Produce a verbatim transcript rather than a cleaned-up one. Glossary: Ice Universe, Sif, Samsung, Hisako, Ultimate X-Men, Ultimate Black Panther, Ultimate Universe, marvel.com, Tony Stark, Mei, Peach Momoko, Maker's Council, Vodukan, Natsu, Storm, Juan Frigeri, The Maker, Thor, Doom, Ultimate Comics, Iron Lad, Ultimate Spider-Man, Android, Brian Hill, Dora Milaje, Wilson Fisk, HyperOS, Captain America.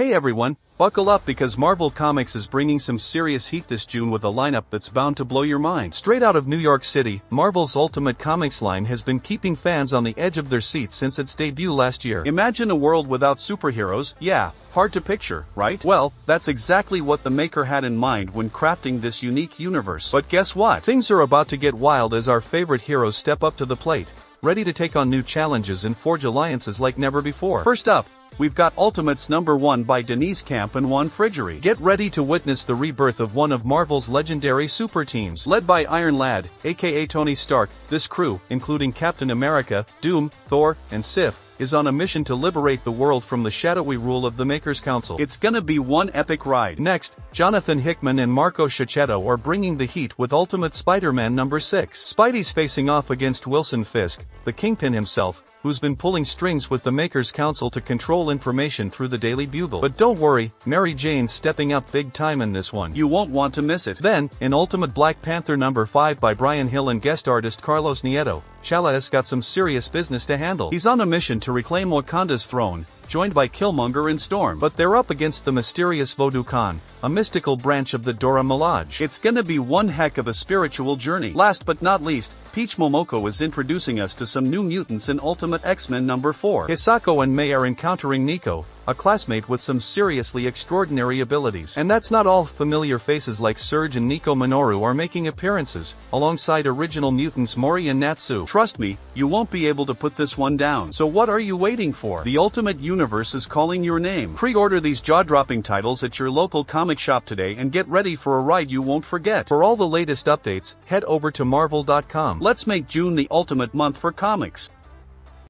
Hey everyone, buckle up because Marvel Comics is bringing some serious heat this June with a lineup that's bound to blow your mind. Straight out of New York City, Marvel's Ultimate Comics line has been keeping fans on the edge of their seats since its debut last year. Imagine a world without superheroes, yeah, hard to picture, right? Well, that's exactly what the Maker had in mind when crafting this unique universe. But guess what? Things are about to get wild as our favorite heroes step up to the plate, ready to take on new challenges and forge alliances like never before. First up, we've got Ultimates number one by Denise Camp and Juan Frigeri. Get ready to witness the rebirth of one of Marvel's legendary super teams. Led by Iron Lad, aka Tony Stark, this crew, including Captain America, Doom, Thor, and Sif, is on a mission to liberate the world from the shadowy rule of the Maker's Council. It's gonna be one epic ride. Next, Jonathan Hickman and Marco Cecchetto are bringing the heat with Ultimate Spider-Man number six. Spidey's facing off against Wilson Fisk, the Kingpin himself, who's been pulling strings with the Maker's Council to control information through the Daily Bugle. But don't worry, Mary Jane's stepping up big time in this one. You won't want to miss it. Then, in Ultimate Black Panther number five by Brian Hill and guest artist Carlos Nieto, Shalla has got some serious business to handle. He's on a mission to To reclaim Wakanda's throne, joined by Killmonger and Storm. But they're up against the mysterious Vodukan, a mystical branch of the Dora Milaje. It's gonna be one heck of a spiritual journey. Last but not least, Peach Momoko is introducing us to some new mutants in Ultimate X-Men number four. Hisako and Mei are encountering Nico, a classmate with some seriously extraordinary abilities. And that's not all. Familiar faces like Surge and Nico Minoru are making appearances, alongside original mutants Mori and Natsu. Trust me, you won't be able to put this one down. So what are you waiting for? The Ultimate Universe is calling your name. Pre-order these jaw-dropping titles at your local comic shop today and get ready for a ride you won't forget. For all the latest updates, head over to marvel dot com. Let's make June the ultimate month for comics.